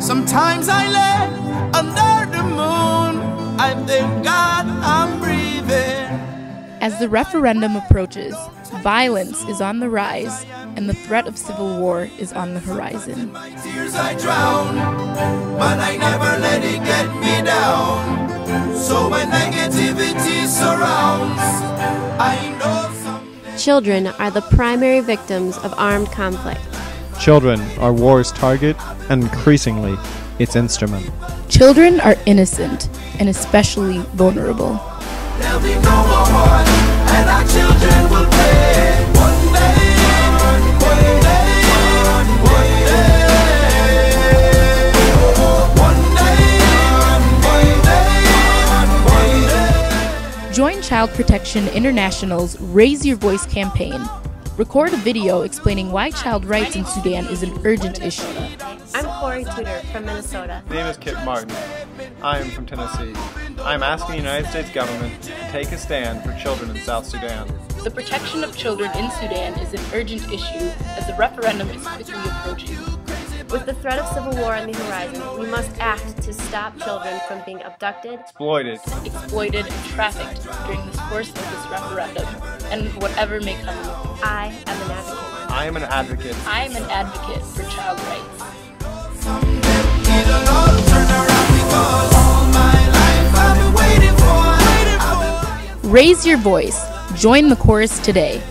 Sometimes I lay under the moon, I thank God I'm breathing. As the referendum approaches, violence is on the rise and the threat of civil war is on the horizon. My tears I drown, but I never let it get me down. So when negativity surrounds, I know someday. Children are the primary victims of armed conflict. Children are war's target, and increasingly, its instrument. Children are innocent, and especially vulnerable. There'll be no more war, and our children will pay. One day, one day, one day, one day, one day. Join Child Protection International's Raise Your Voice campaign. Record a video explaining why child rights in Sudan is an urgent issue. I'm Corey Tudor from Minnesota. My name is Kip Martin. I'm from Tennessee. I'm asking the United States government to take a stand for children in South Sudan. The protection of children in Sudan is an urgent issue as the referendum is quickly approaching. With the threat of civil war on the horizon, we must act to stop children from being abducted, exploited, and trafficked during the course of this referendum, and whatever may come. I am an advocate. I am an advocate. I am an advocate for child rights. Raise your voice. Join the chorus today.